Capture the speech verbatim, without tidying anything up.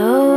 lâu.